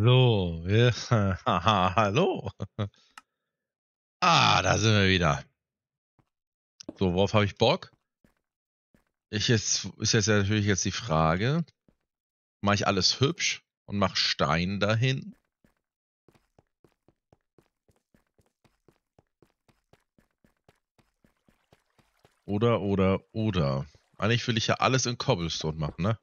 So, wir, hallo. Da sind wir wieder. So, worauf habe ich Bock? Ist jetzt natürlich jetzt die Frage, mache ich alles hübsch und mache Stein dahin? Oder. Eigentlich will ich ja alles in Cobblestone machen, ne?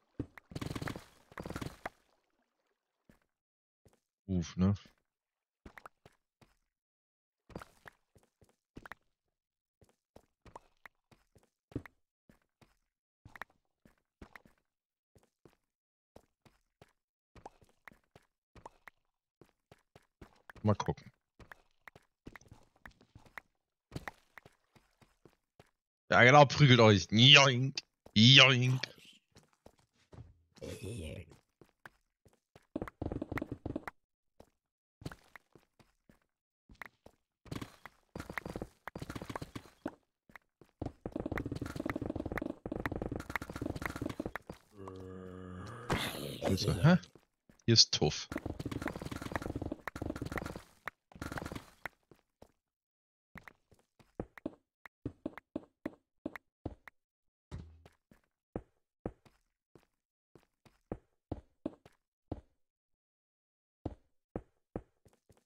Mal gucken. Ja genau, prügelt euch. Joink, joink. Hä? Hier ist Tuff.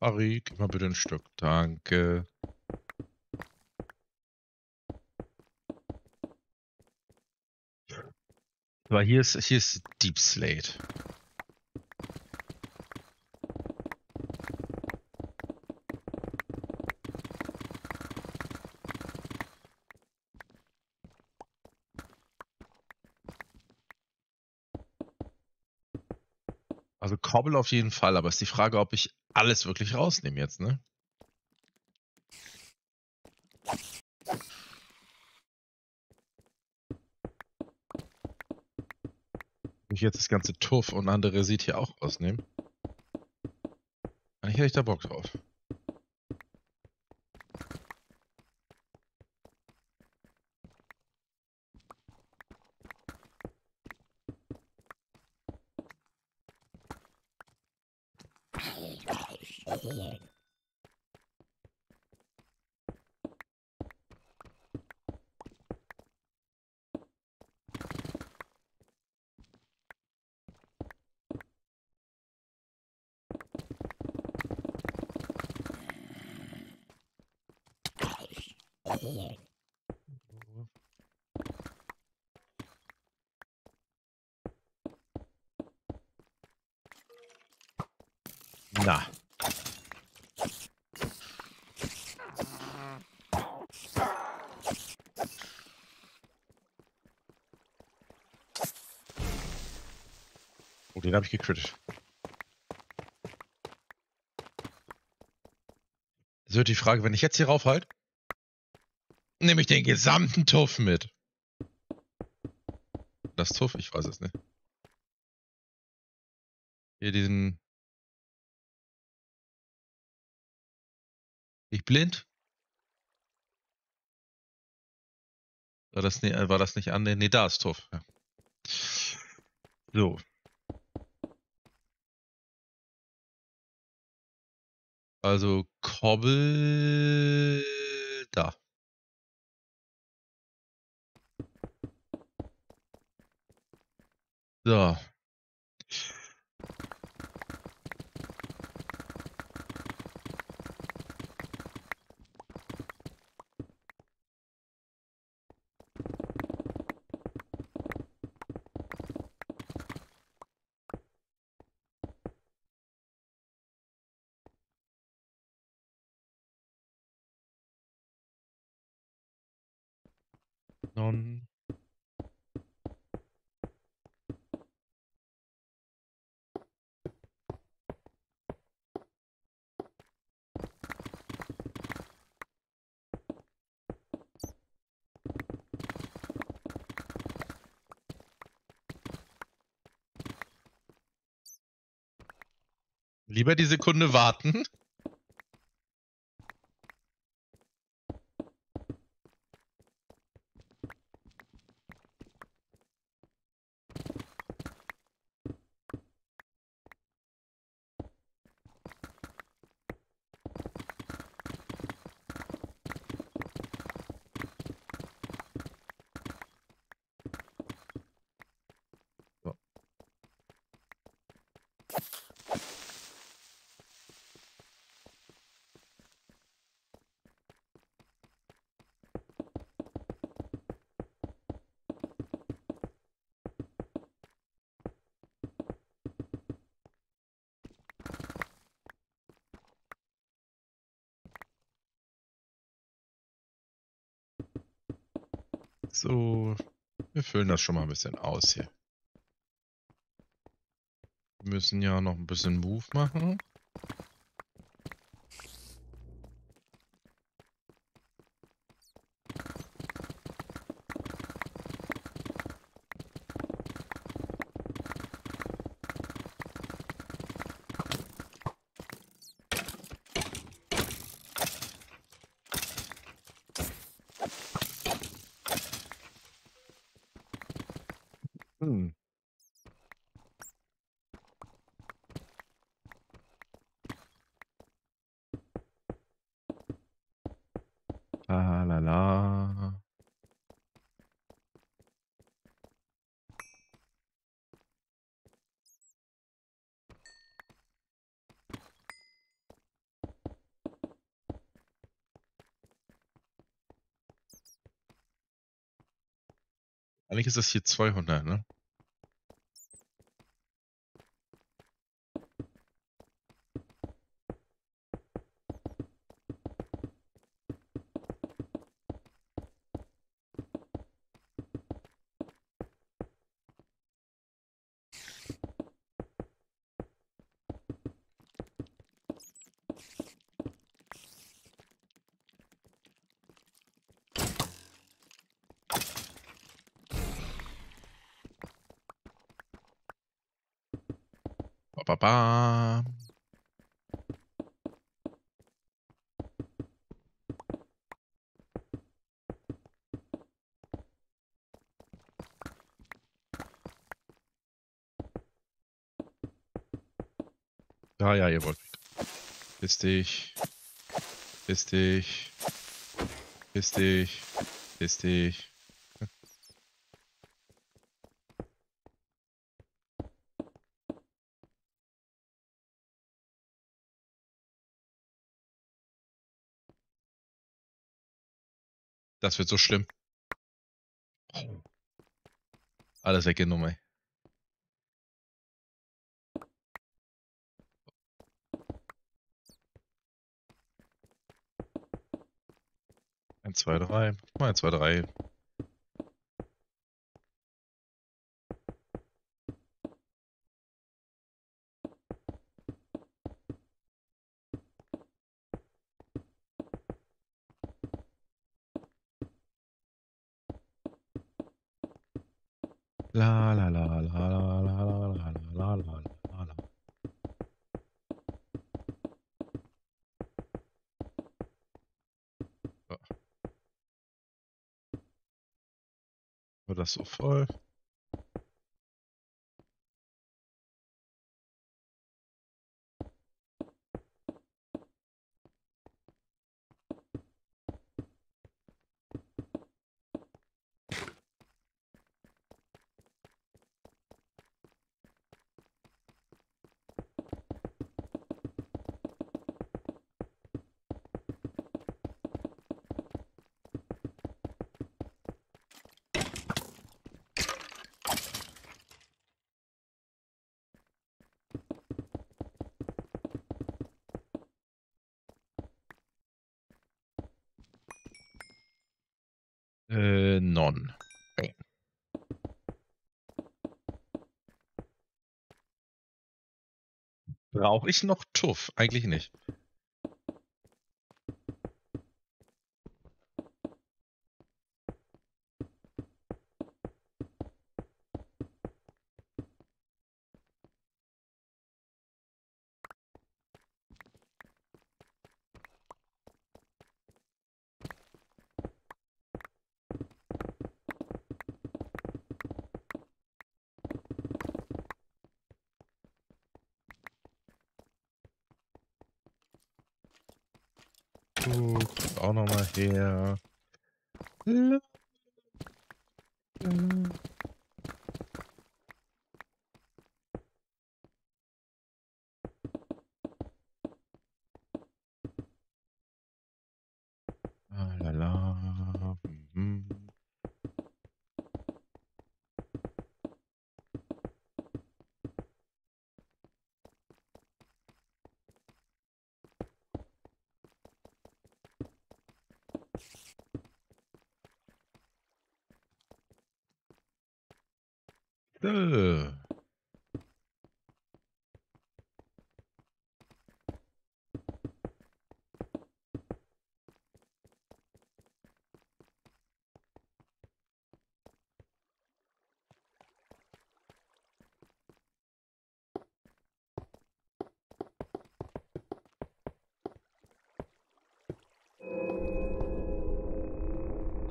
Harry, gib mal bitte ein Stück. Danke. Aber hier ist Deep Slate. Also Cobble auf jeden Fall, aber ist die Frage, ob ich alles wirklich rausnehme jetzt, ne? Jetzt das ganze Tuff und andere sieht hier auch ausnehmen. Eigentlich hätte ich da Bock drauf. Na. Oh, den habe ich gekrittet. Es wird die Frage, wenn ich jetzt hier raufhalte, nehme ich den gesamten Tuff mit. Das Tuff? Ich weiß es nicht. Hier diesen... Ich blind? War das nicht an? Nee, da ist Tuff. Ja. So. Also Cobble da. So. Non. Lieber die Sekunde warten. So, wir füllen das schon mal ein bisschen aus hier. Wir müssen ja noch ein bisschen Move machen. Eigentlich ist das hier 200, ne? Ba-ba. Ja, ihr wollt. Piss dich. Das wird so schlimm. Alles weggenommen. Eins, zwei, drei. Mal 1, 2, 3. Das so voll. Non. Okay. Brauche ich noch Tuff? Eigentlich nicht. Auch nochmal her. So.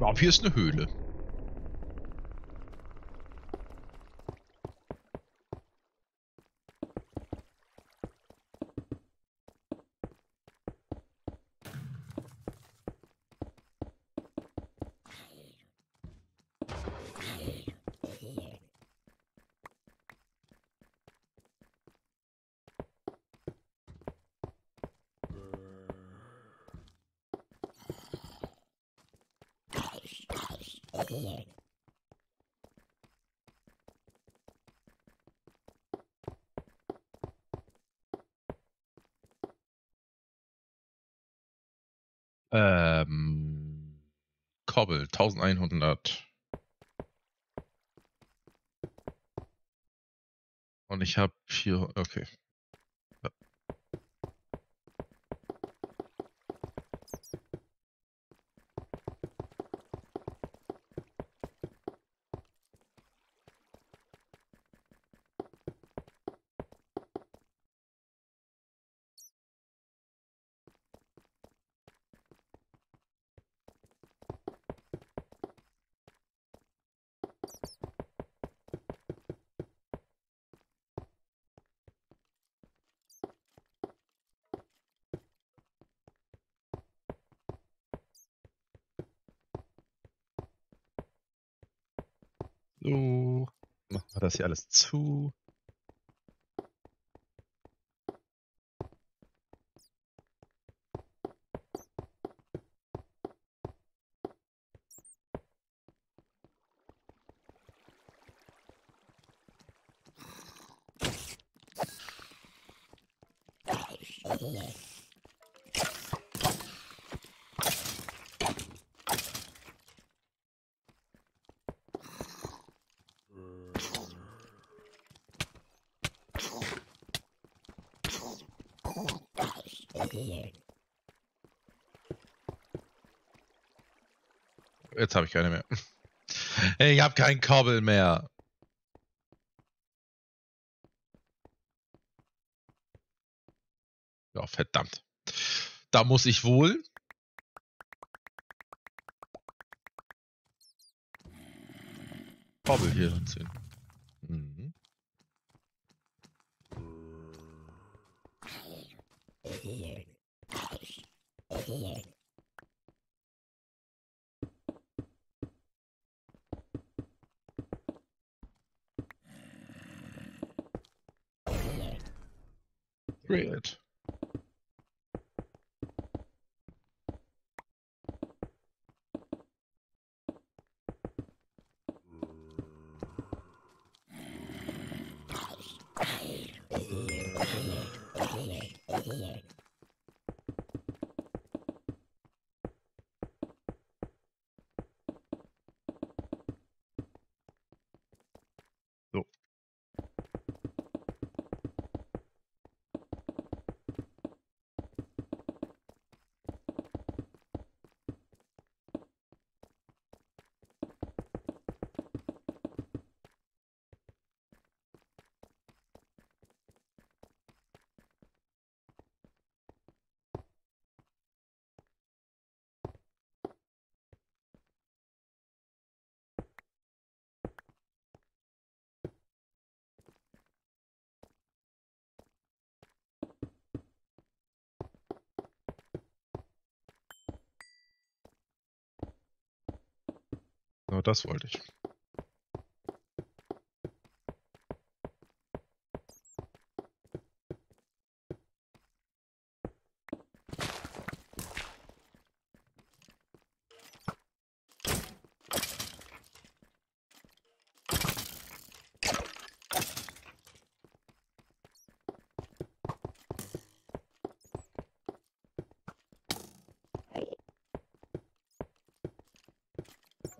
Ja, hier ist eine Höhle. Kobbel, 1100. Und ich habe hier, okay. Ja. So, machen wir das hier alles zu. Jetzt habe ich keine mehr. Ich habe keinen Kobbel mehr. Ja, verdammt. Da muss ich wohl. Kobbel hier hinziehen. Mhm. Great. Nur das wollte ich.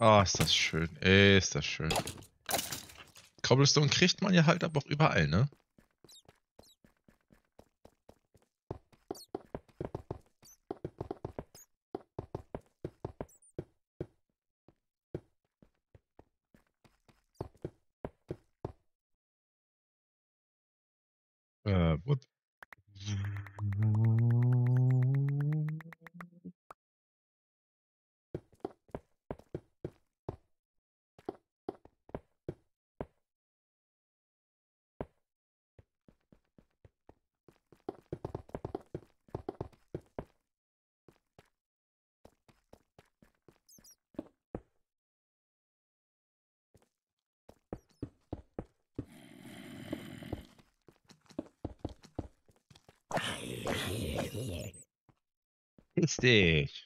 Oh, ist das schön. Cobblestone kriegt man ja halt aber auch überall, ne? What? Richtig.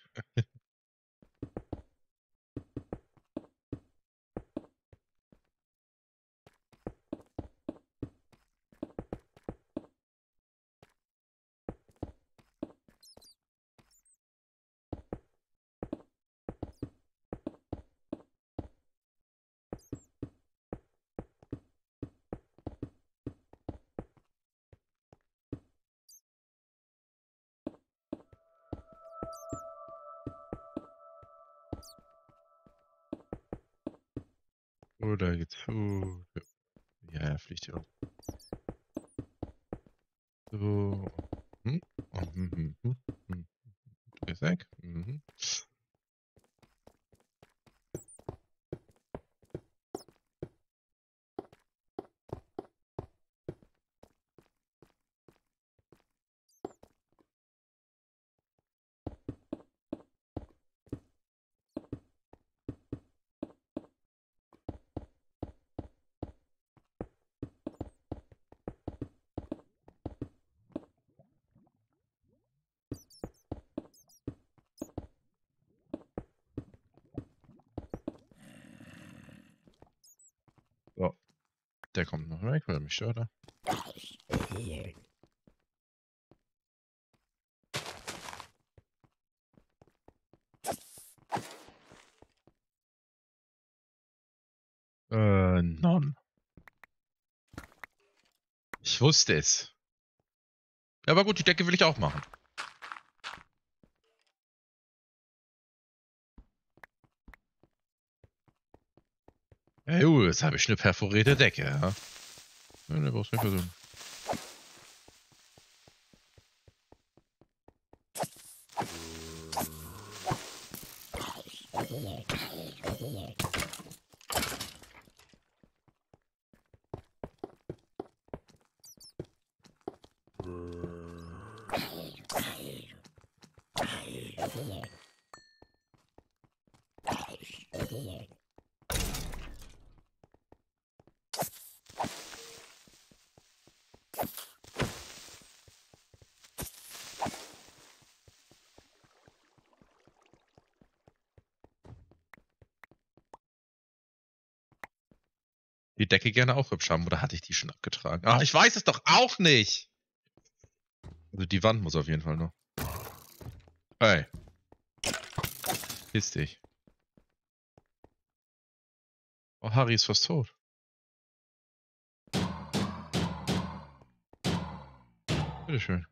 Oder geht's. Ja, er fliegt hier. So. Weg. Der kommt noch weg, weil er mich stört. Non. Ich wusste es. Ja, aber gut, die Decke will ich auch machen. Jetzt habe ich eine perforierte Decke, ja. Ne, brauchst du nicht versuchen. Die Decke gerne auch hübsch haben, oder hatte ich die schon abgetragen? Ach, ich weiß es doch auch nicht! Also die Wand muss auf jeden Fall noch. Hey. Piss dich. Oh, Harry ist fast tot. Bitteschön.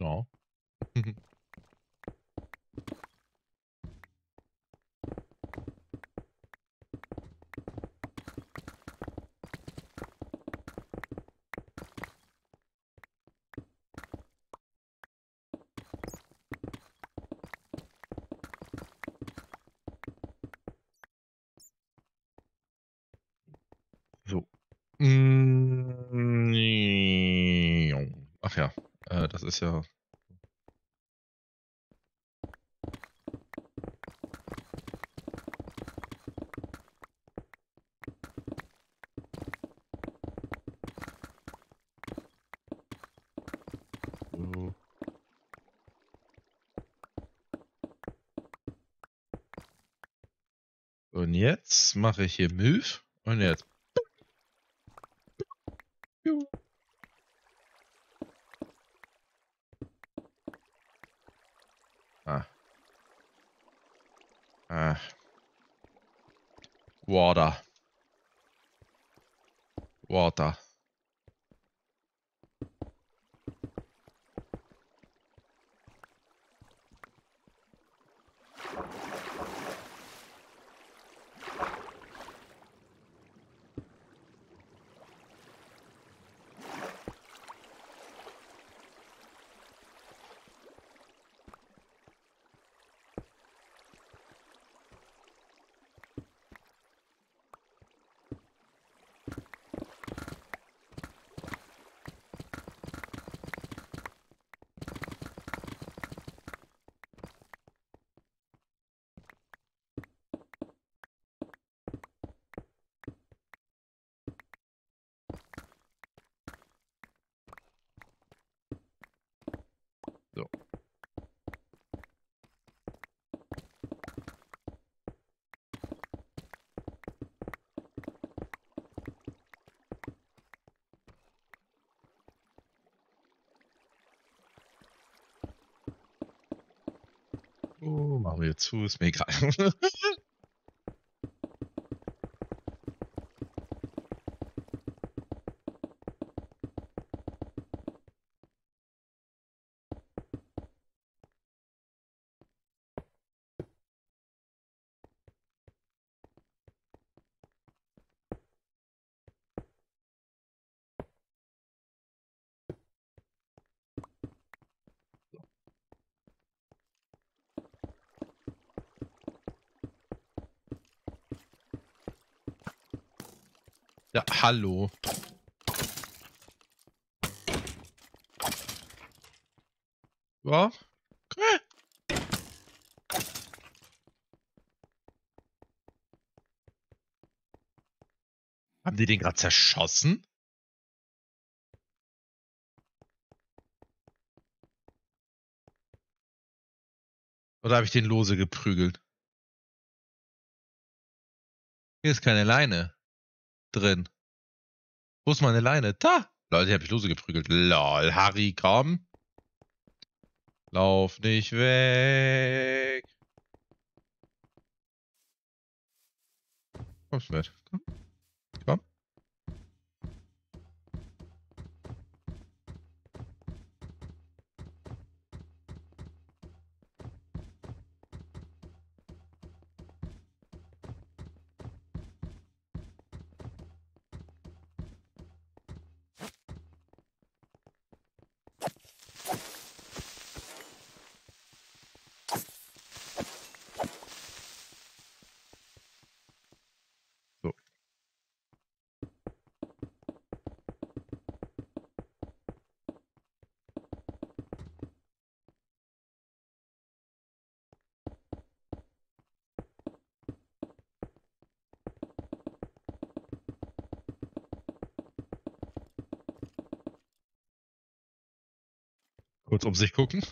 No. So. Ach ja. Das ist ja... So. Und jetzt mache ich hier Move. Und jetzt. Water. Machen wir jetzt zu, ist mir egal. Ja, hallo. Ja. Haben die den gerade zerschossen? Oder habe ich den lose geprügelt? Hier ist keine Leine drin. Wo ist meine Leine? Da! Leute, die habe ich lose geprügelt. Lol, Harry, komm. Lauf nicht weg. Kommst du mit? Komm. Komm. Kurz um sich gucken.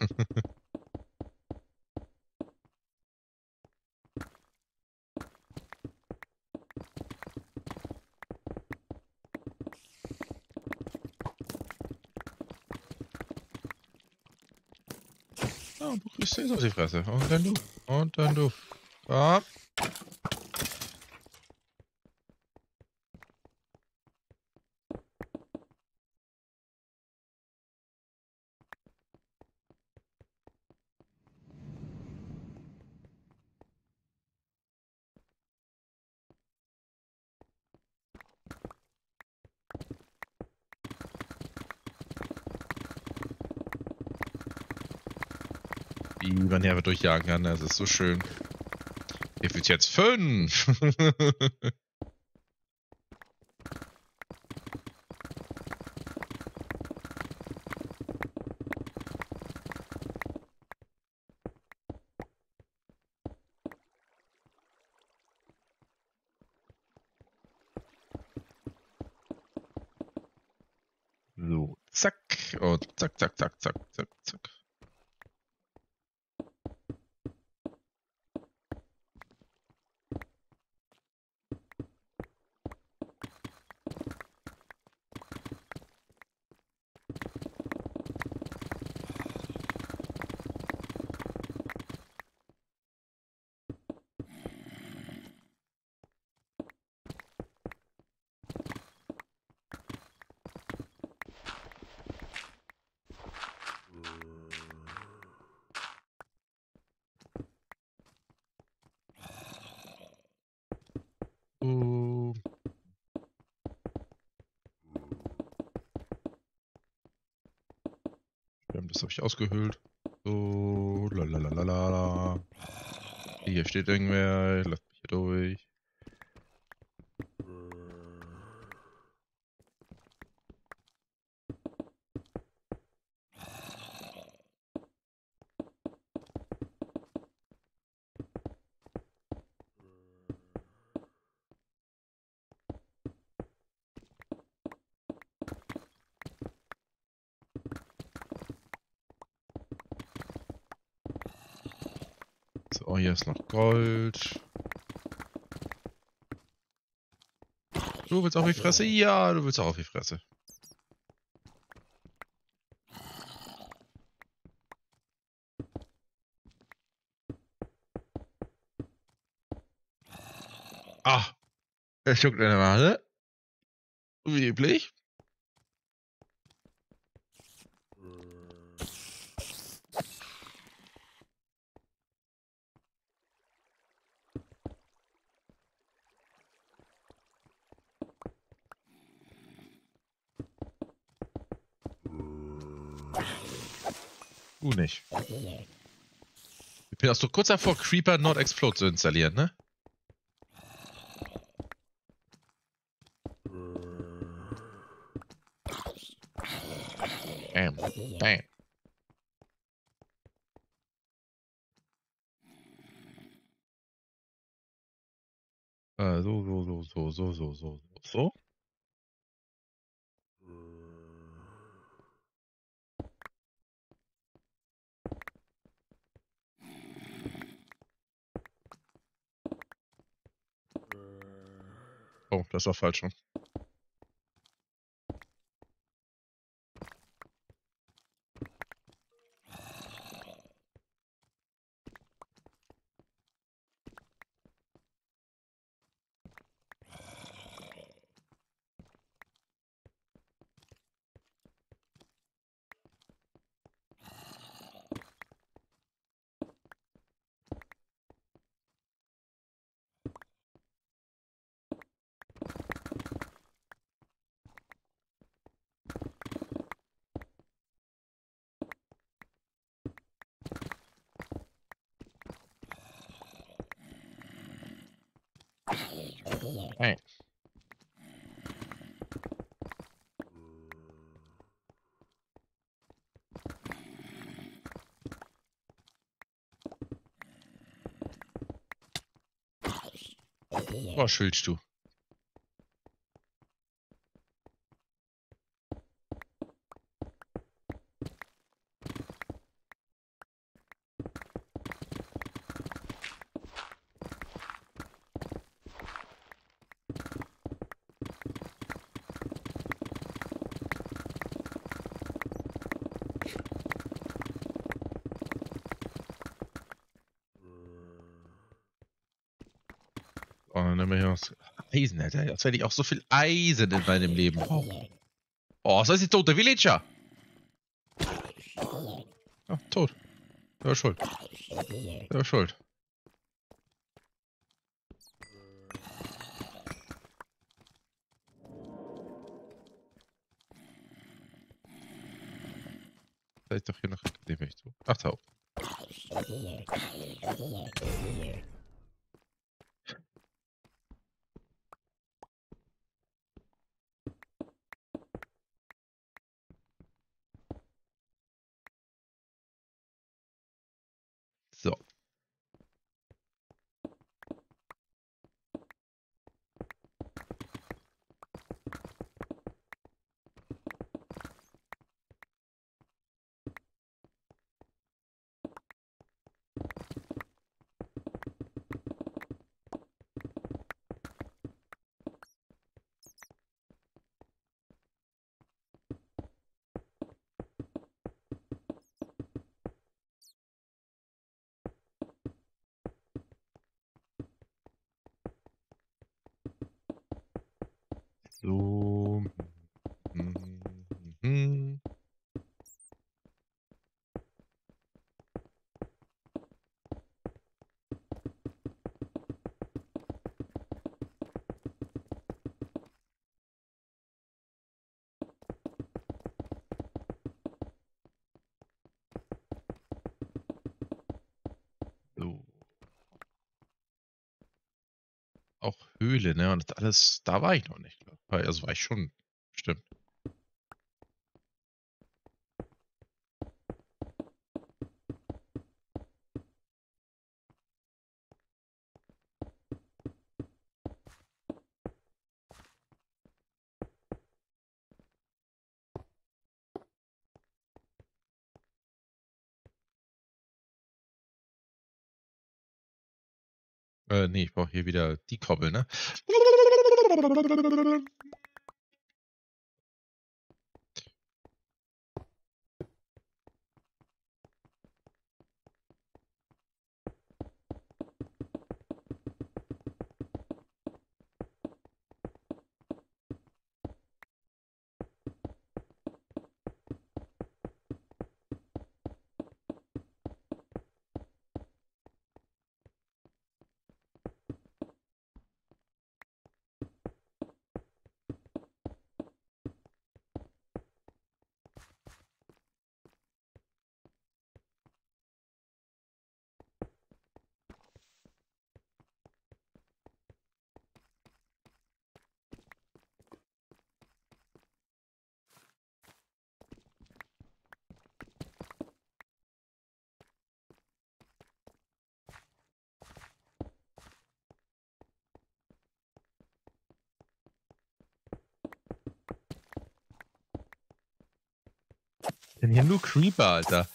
Ah, du kriegst jetzt auf die Fresse. Und dann du. Und dann du. Ah. Wie man hier durchjagen kann, das ist so schön. Hier wird jetzt 5. So, zack. Und zack, zack, zack, zack, zack, zack. Das habe ich ausgehöhlt. So, lalalala. Hier steht irgendwer. Lass mich hier durch. Oh, hier ist noch Gold. Du willst auch die Fresse? Ja, du willst auch die Fresse. Ah, er schluckt eine Male. Wie üblich. Nicht. Ich bin auch so kurz davor, Creeper Not Explode zu installieren, ne? Damn. So. Oh, das war falsch schon. Hey. Was willst du? Oh, dann nehmen wir hier noch Eisen, Alter. Jetzt hätte ich auch so viel Eisen in meinem Leben. Oh, das ist jetzt tot, der Villager. Ja, tot. Der war schuld. Da ist doch hier noch... Dem will ich zu. Ach, da oben. So. So. auch Höhle, ne? Und das alles, da war ich noch nicht, glaub. Also war ich schon, stimmt. Nee, ich brauche hier wieder die Koppel, ne? Denn hier nur Creeper, Alter.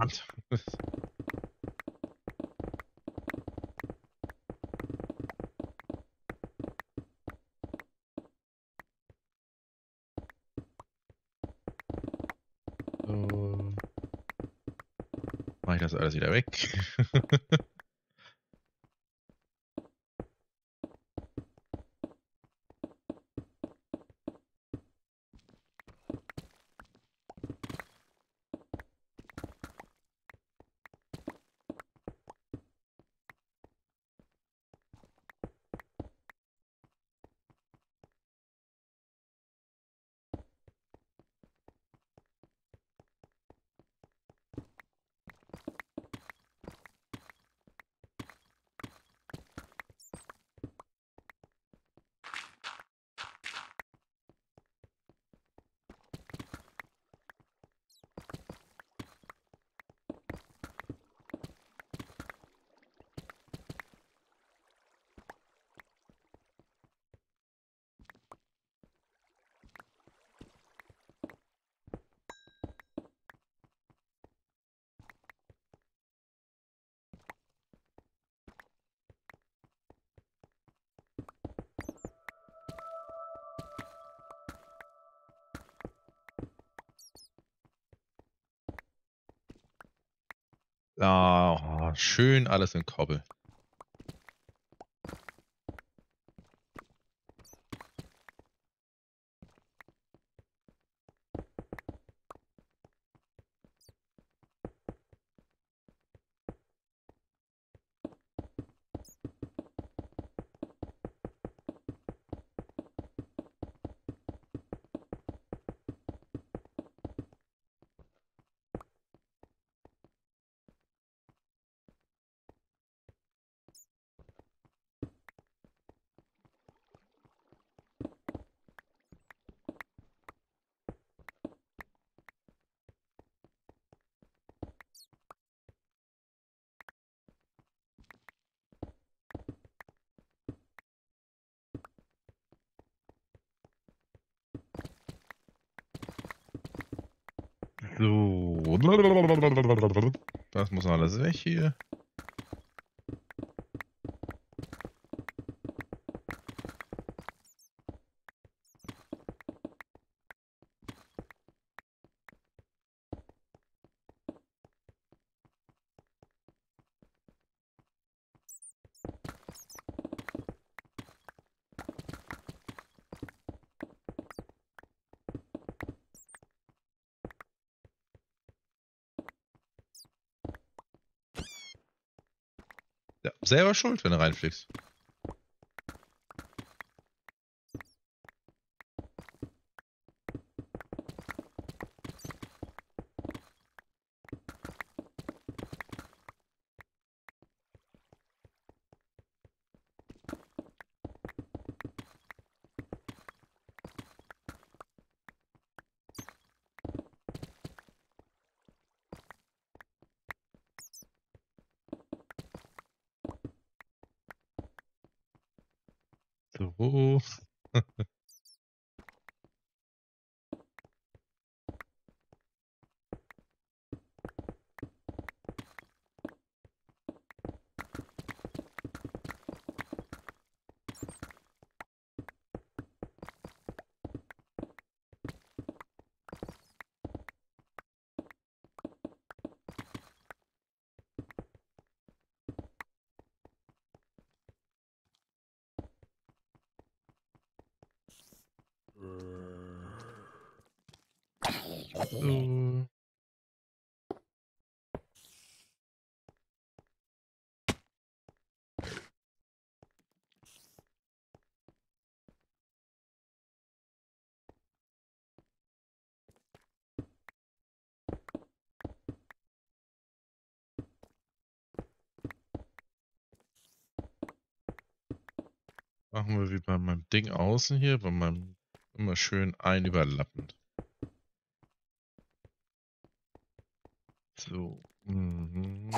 So. Mach ich das alles wieder weg. Oh, schön alles in Koppel. So. Das muss alles weg hier. Selber schuld, wenn du reinfliegst. Oh. So. Machen wir wie bei meinem Ding außen hier, bei meinem immer schön ein überlappend. So. Mhm.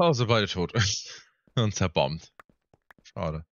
Also beide tot und zerbombt. Schade.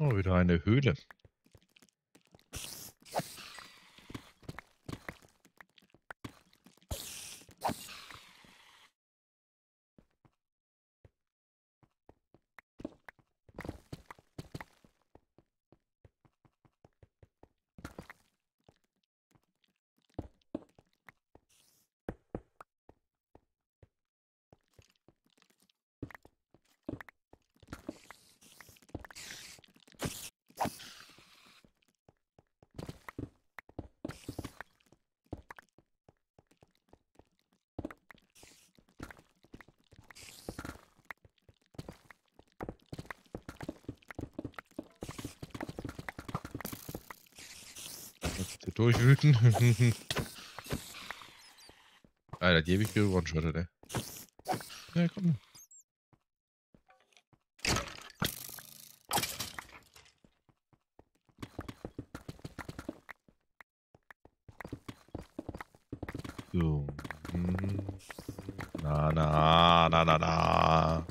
Oh, wieder eine Höhle. Durchwüten. Alter, die habe ich gewone-shottet, ey. Ja, komm. So. Na, na, na, na, na.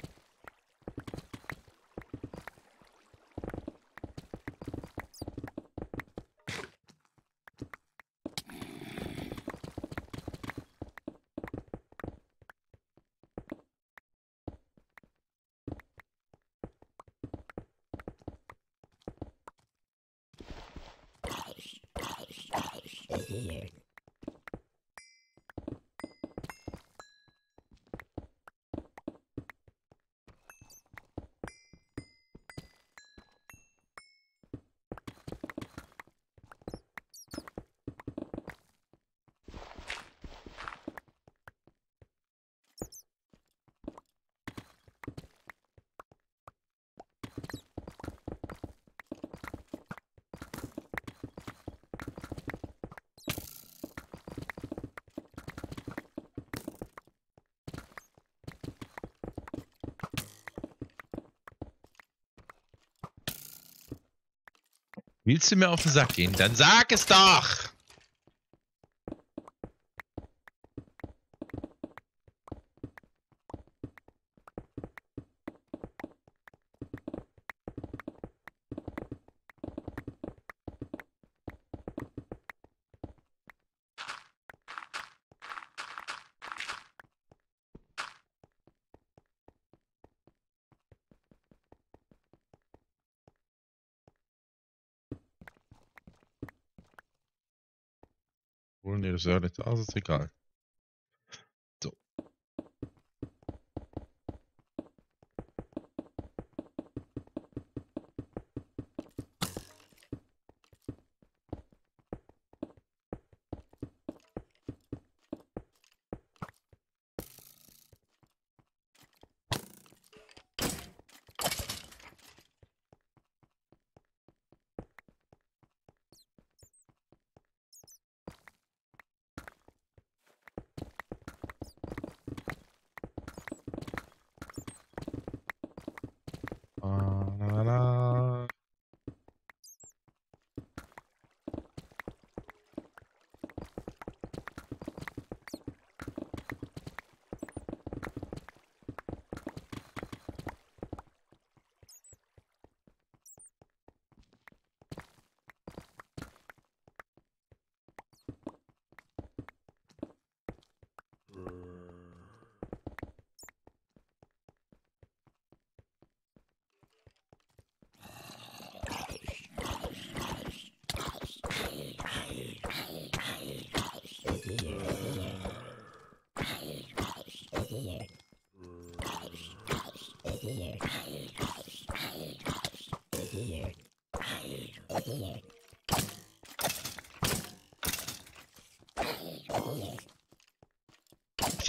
Willst du mir auf den Sack gehen? Dann sag es doch! Ne, das ist ja nicht, also ist egal. So.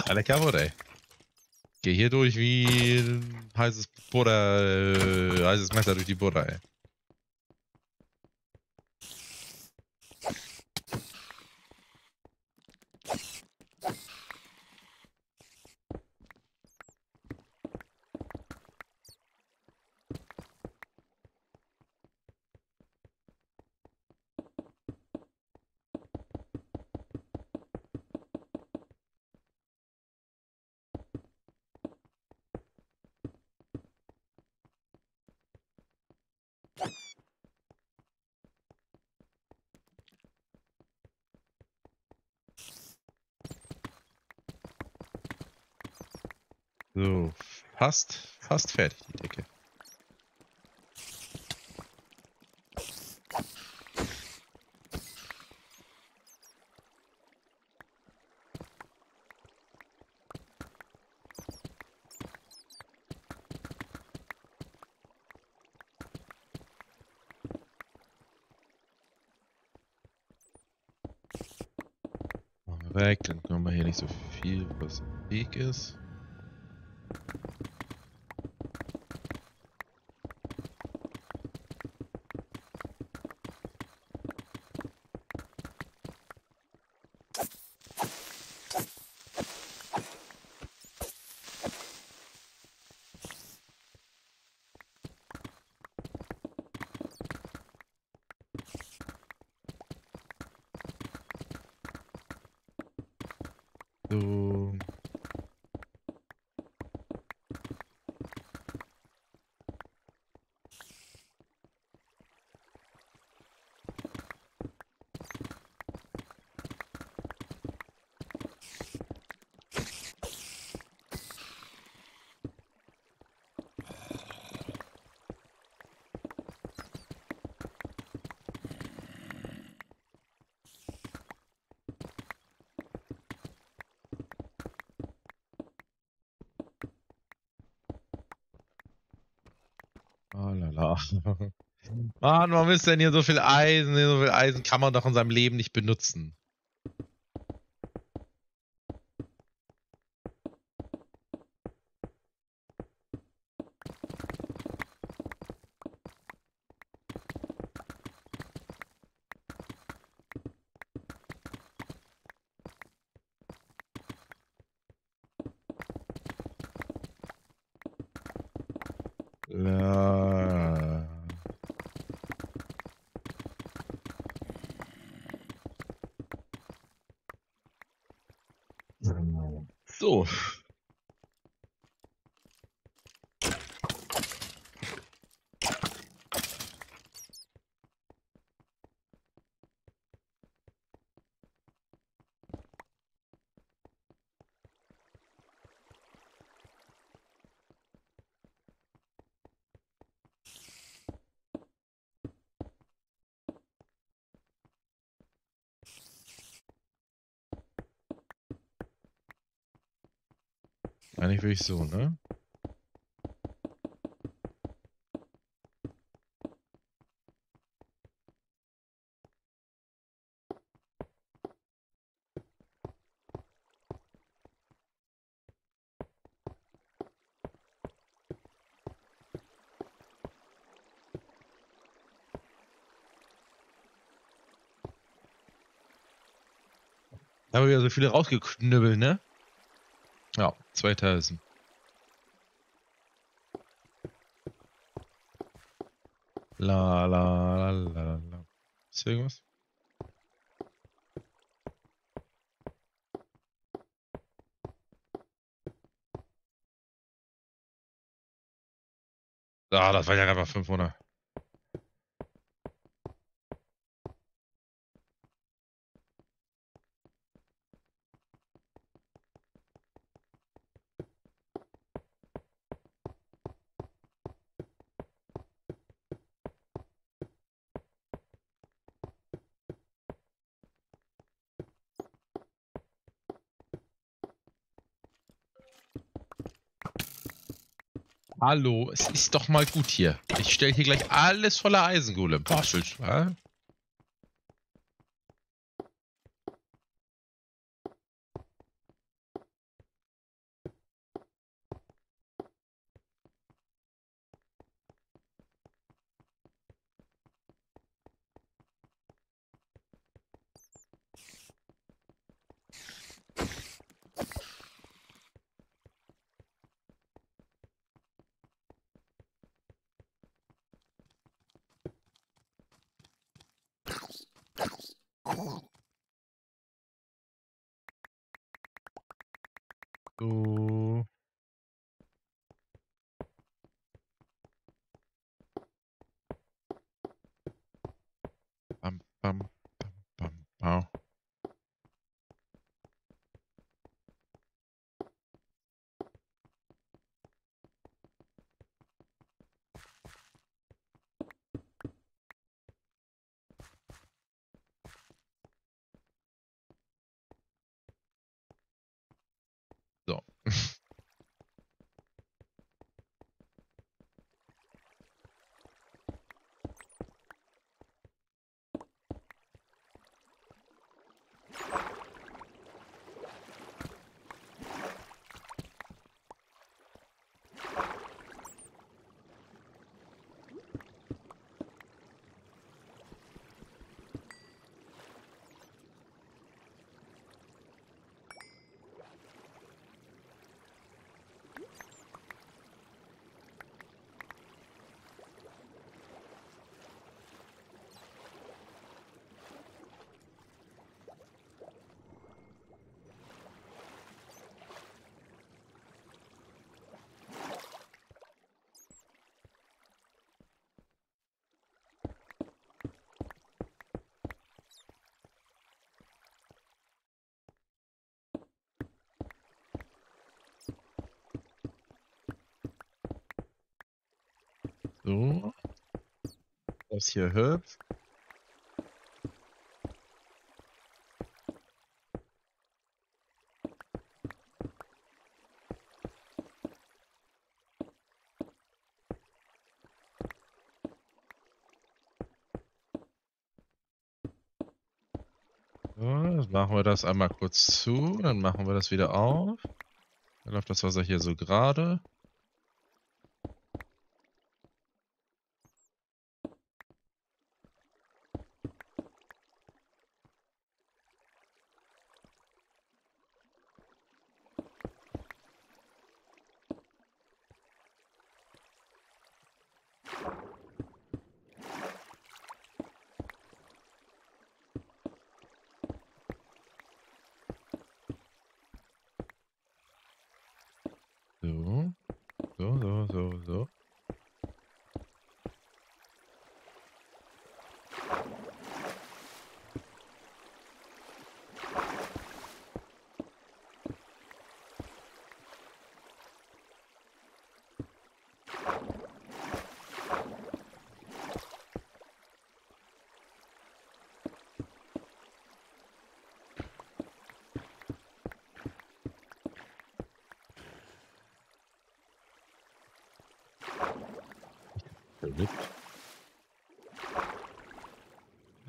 Alle kaputt, ey. Geh hier durch wie ein heißes Butter, heißes Messer durch die Butter, ey. So, fast fertig die Decke. Machen wir weg, dann können wir hier nicht so viel, was im Weg ist. So. Mann, warum ist denn hier so viel Eisen? So viel Eisen kann man doch in seinem Leben nicht benutzen. So. Eigentlich will ich so, ne? Da haben wir ja so viele rausgeknüppelt, ne? Ja, 2000. La la la la la. Ist hier irgendwas? Ah, das war ja gerade mal 500. Hallo, es ist doch mal gut hier. Ich stelle hier gleich alles voller Eisengolem. Borschisch, wa? So. Bam, bam, bam, bam, bam. So. So. Das hier hübsch. Machen wir das einmal kurz zu, dann machen wir das wieder auf. Dann läuft das Wasser hier so gerade. So.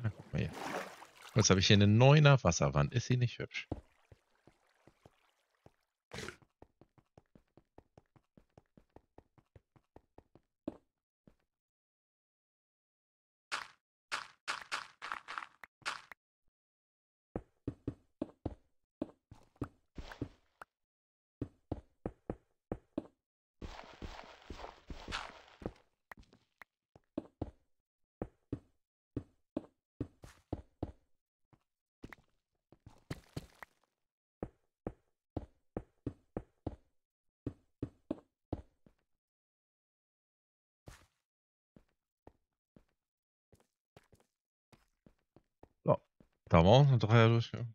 Na, guck mal hier. Jetzt habe ich hier eine 9er Wasserwand. Ist sie nicht hübsch? Da haben wir auch eine 3er durchgegangen.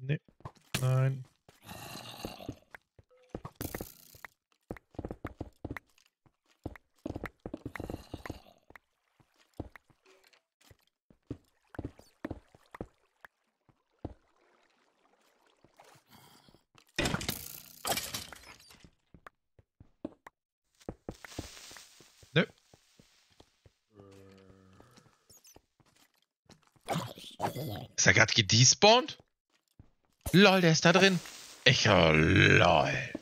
Nee. Nein. Ist er gerade gedespawnt? Lol, der ist da drin. Echo, lol.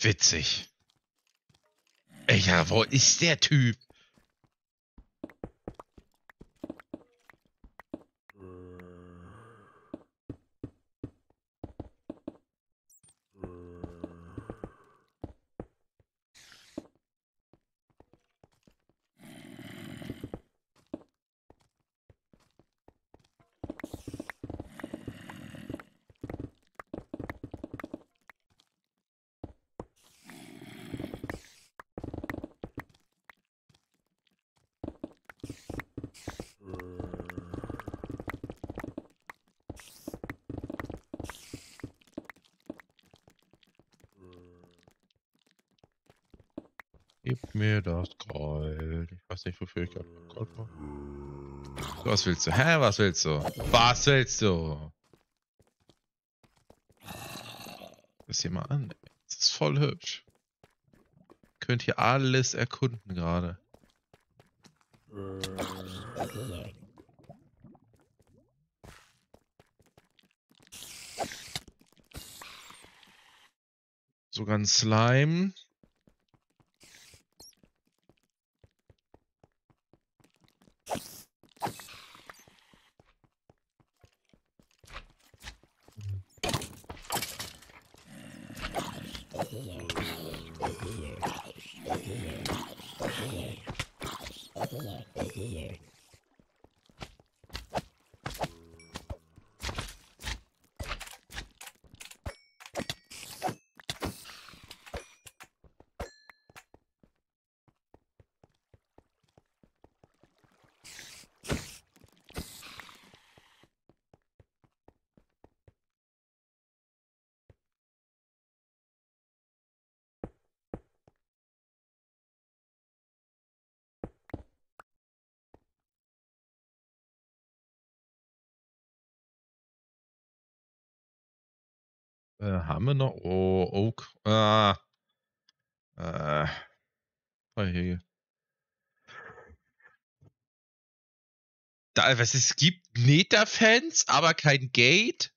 Witzig. Echo, wo ist der Typ? Gib mir das Gold. Ich weiß nicht, wofür ich gerade Gold brauche. Was willst du? Was willst du? Was willst du? Das hier mal an. Das ist voll hübsch. Ihr könnt hier alles erkunden gerade. Sogar ein Slime. Hebben we nog? Oh, ook. Oje. Es gibt Meta-Fans, aber kein Gate.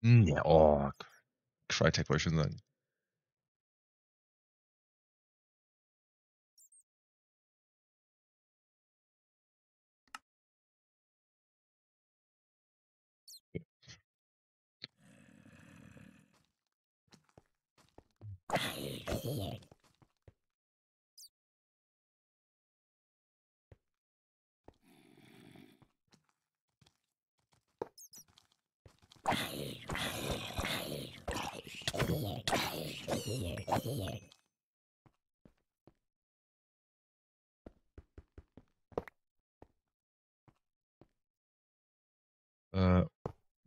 Ja, oh. Crytek wollte ich schon sagen.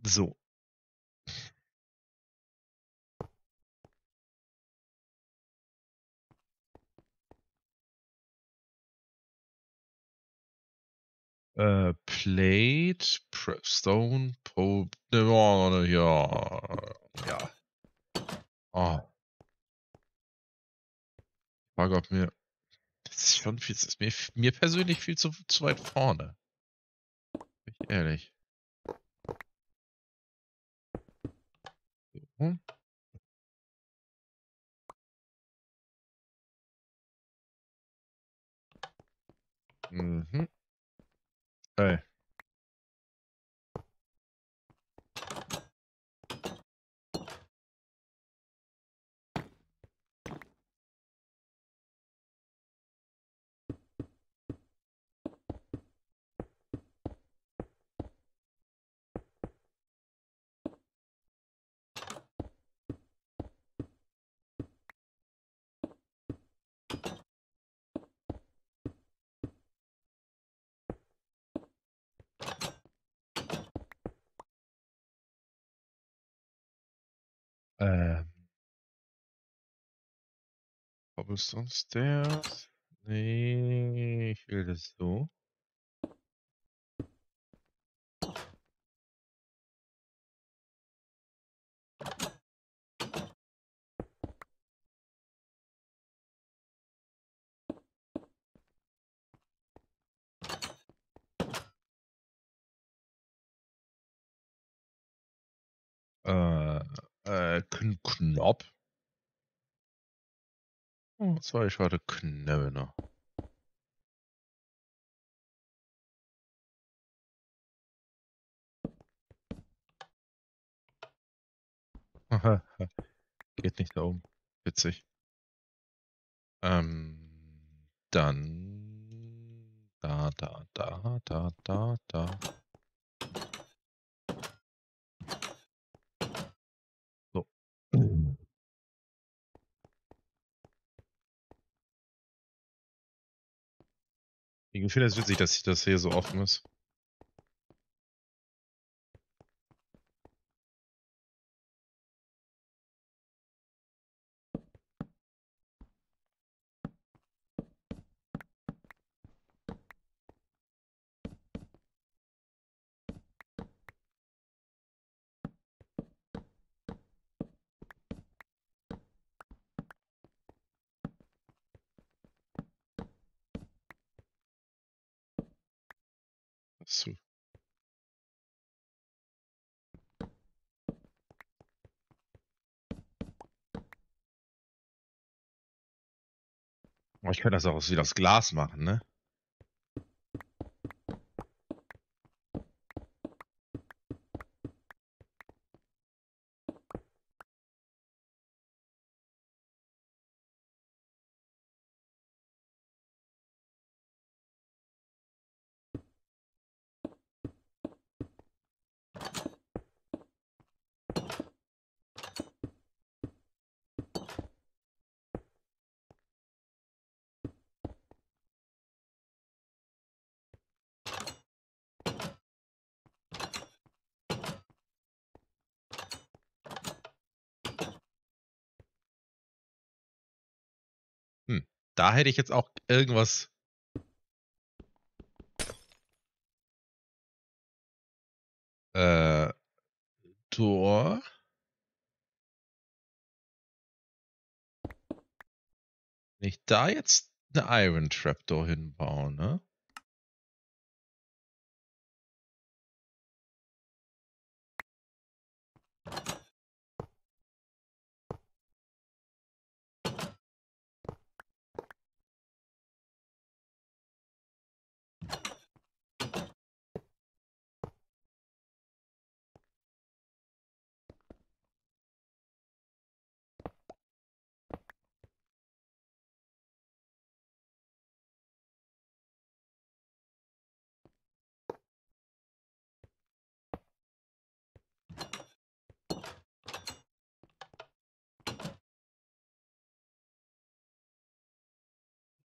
So. Plate, Stone, Pope, ja. Oh. Frage, ob mir. Das ist schon viel. Das ist mir persönlich viel zu weit vorne. Bin ich ehrlich. So. Mhm. Hey. Cobblestone Stairs. Nee, ich will das so. Knob. Oh, zwei schade Knöbel noch. Geht nicht da oben. Witzig. Dann da. Ich finde es witzig, dass das hier so offen ist. So. Oh, ich kann das auch wieder aus Glas machen, ne? Da hätte ich jetzt auch irgendwas. Zur Wenn ich da jetzt eine Iron Trapdoor hinbaue, ne?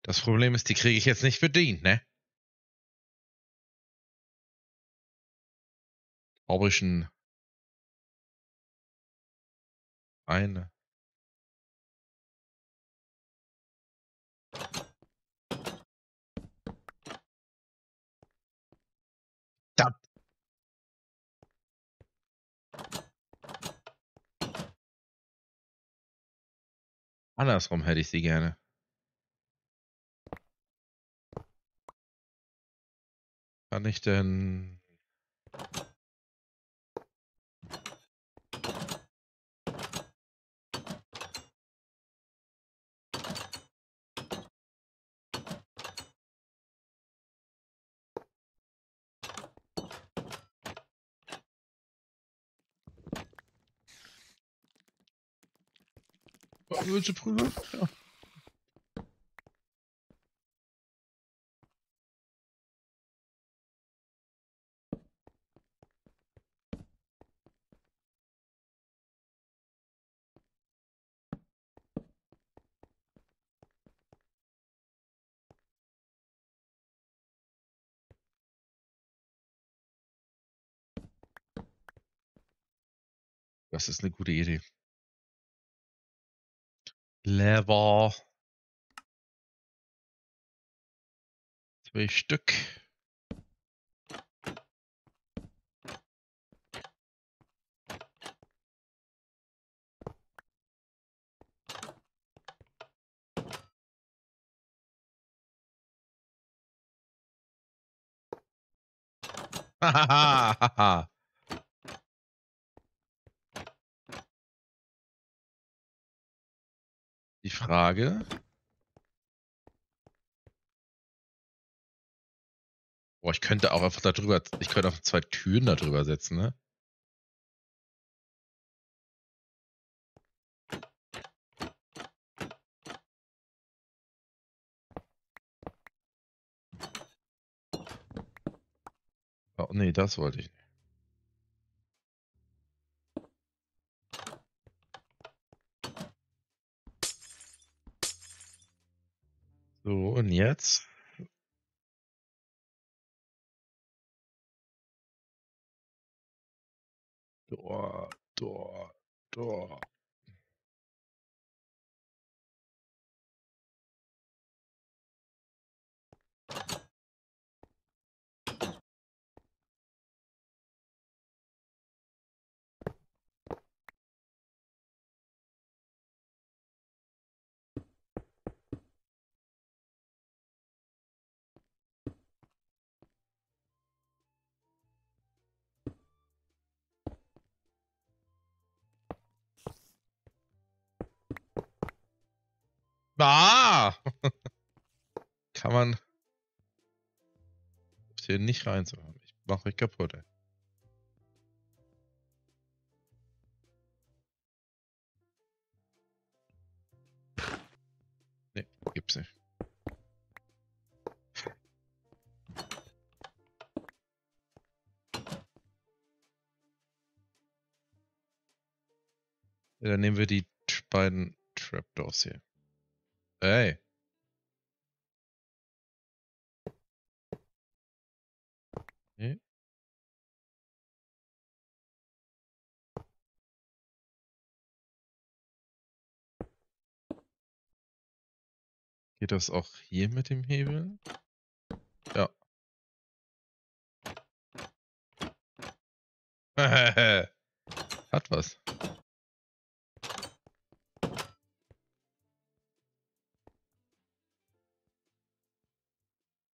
Das Problem ist, die kriege ich jetzt nicht bedient, ne? Habe ich eine. Da. Andersrum hätte ich sie gerne. Kann ich denn... Willst du prügeln? Ja. Das ist eine gute Idee. Lever. 2 Stück. Hahaha. Die Frage. Boah, ich könnte auch einfach da drüber, ich könnte auch 2 Türen da drüber setzen, ne? Oh, nee, das wollte ich nicht. So, und jetzt? Door. Ah! Kann man hier nicht reinzuhaben. Ich mache euch kaputt, ey. Nee, gibt's nicht. Ja, dann nehmen wir die beiden Trapdoors hier. Hey. Nee. Geht das auch hier mit dem Hebel? Ja. Hat was.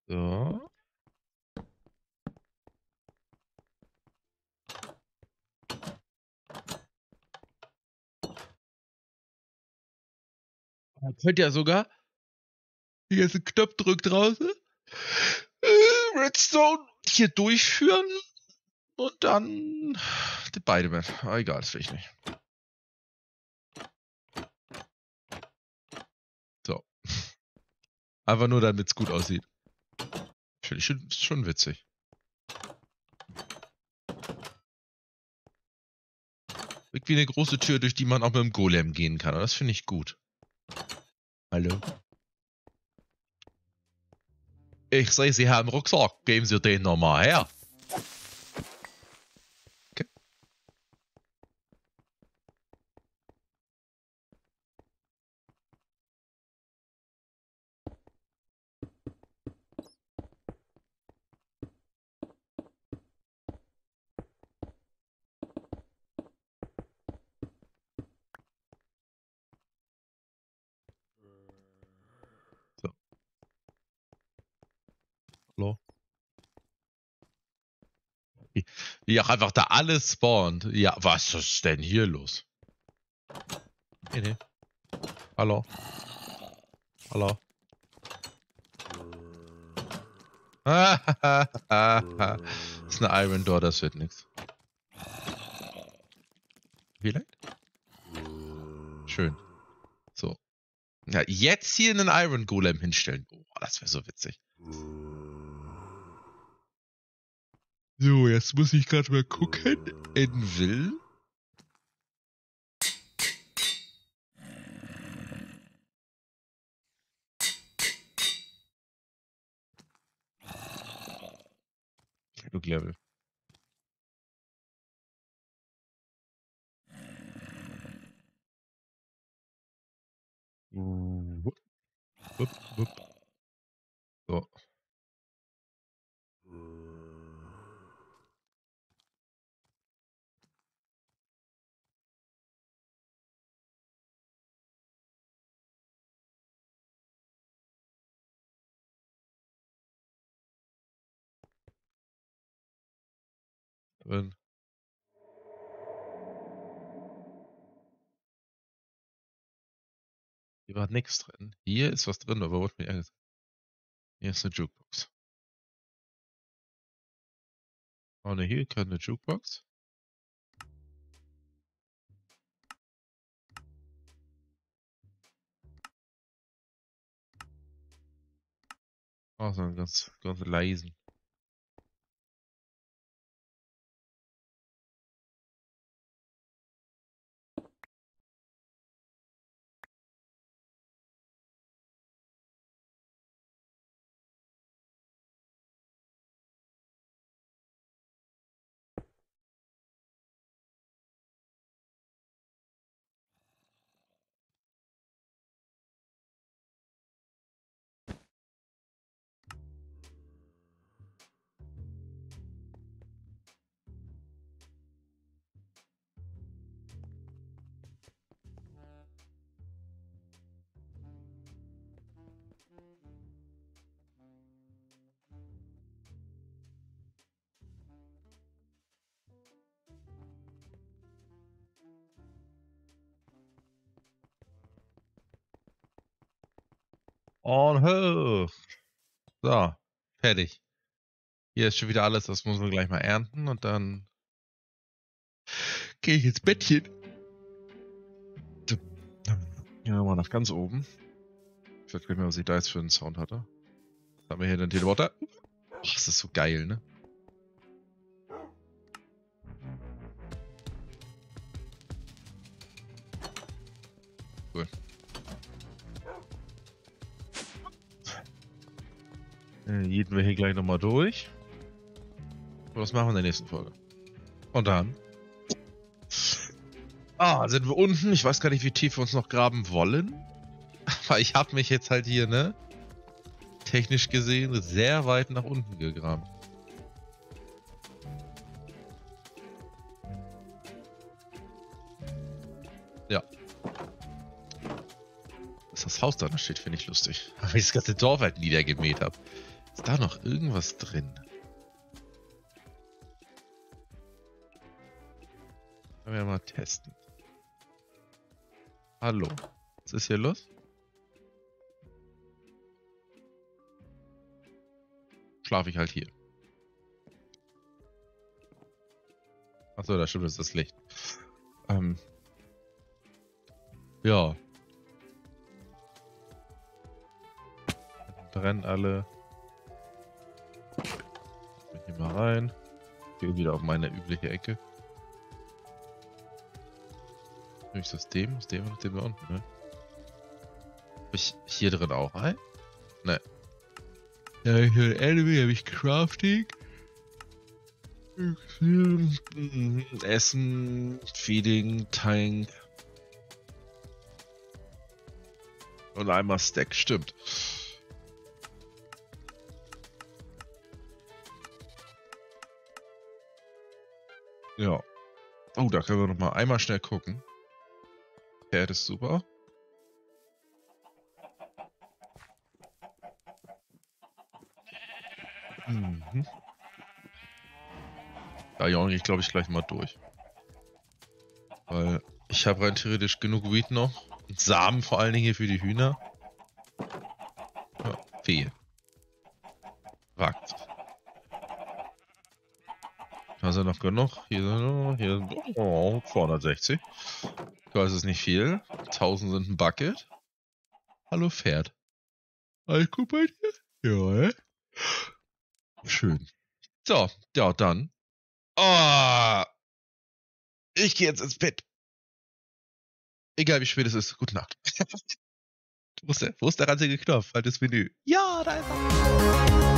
So. Man könnte ja sogar hier ist ein Knopf drückt draußen. Redstone hier durchführen und dann die beide mit. Ah, egal, das will ich nicht. So. Einfach nur, damit es gut aussieht. Finde ich schon witzig. Irgendwie eine große Tür, durch die man auch mit dem Golem gehen kann. Und das finde ich gut. Hallo. Ich sehe, Sie haben einen Rucksack. Geben Sie den nochmal her. Okay. Wie auch einfach da alles spawnt. Ja, was ist denn hier los? Nee, nee. Hallo. Hallo. Das ist eine Iron Door, das wird nichts. Vielleicht? Schön. So. Ja, jetzt hier einen Iron Golem hinstellen. Oh, das wäre so witzig. So, jetzt muss ich gerade mal gucken. Envil. Look Level. So. Hier war nichts drin. Hier ist was drin, aber wurde mir ehrlich gesagt. Hier ist eine Jukebox. Oh ne, hier kann eine Jukebox. Oh, so ein ganz leisen. Und hoch. So, fertig. Hier ist schon wieder alles, das muss man gleich mal ernten und dann gehe ich ins Bettchen. Gehen wir mal nach ganz oben. Ich weiß gar nicht mehr, was ich da jetzt für einen Sound hatte. Jetzt haben wir hier den Teleporter. Oh, das ist so geil, ne? Cool. Jeden wir hier gleich nochmal durch. Was machen wir in der nächsten Folge? Und dann. Ah, sind wir unten. Ich weiß gar nicht, wie tief wir uns noch graben wollen. Aber ich habe mich jetzt halt hier, ne? Technisch gesehen sehr weit nach unten gegraben. Haus da noch steht, finde ich lustig. Weil ich das ganze Dorf halt niedergemäht habe. Ist da noch irgendwas drin? Können wir mal testen. Hallo. Was ist hier los? Schlafe ich halt hier. Achso, da stimmt, das ist das Licht. Ja. Brennen alle. Ich gehe mal rein. Gehe wieder auf meine übliche Ecke. Nämlich das dem und dem da unten, ne? Hab ich hier drin auch ein? Ne. Da habe ich ein Enemy, habe ich Crafting. Essen, Feeding, Tank. Und einmal Stack, stimmt. Ja. Oh, da können wir noch mal einmal schnell gucken. Pferd ist super. Mhm. Da jaune ich, glaube ich, gleich mal durch. Weil ich habe rein theoretisch genug Wheat noch. Und Samen vor allen Dingen hier für die Hühner. Ja, Fee. Wagt. Da sind noch genug. Hier sind 260. Das ist nicht viel. 1000 sind ein Bucket. Hallo Pferd. Alles gut bei dir? Ja. Schön. So, ja dann. Oh, ich gehe jetzt ins Bett. Egal wie spät es ist. Gute Nacht. Wo ist der ranzige Knopf? Altes Menü. Ja, da ist er.